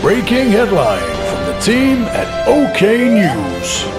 Breaking headline from the team at OK News.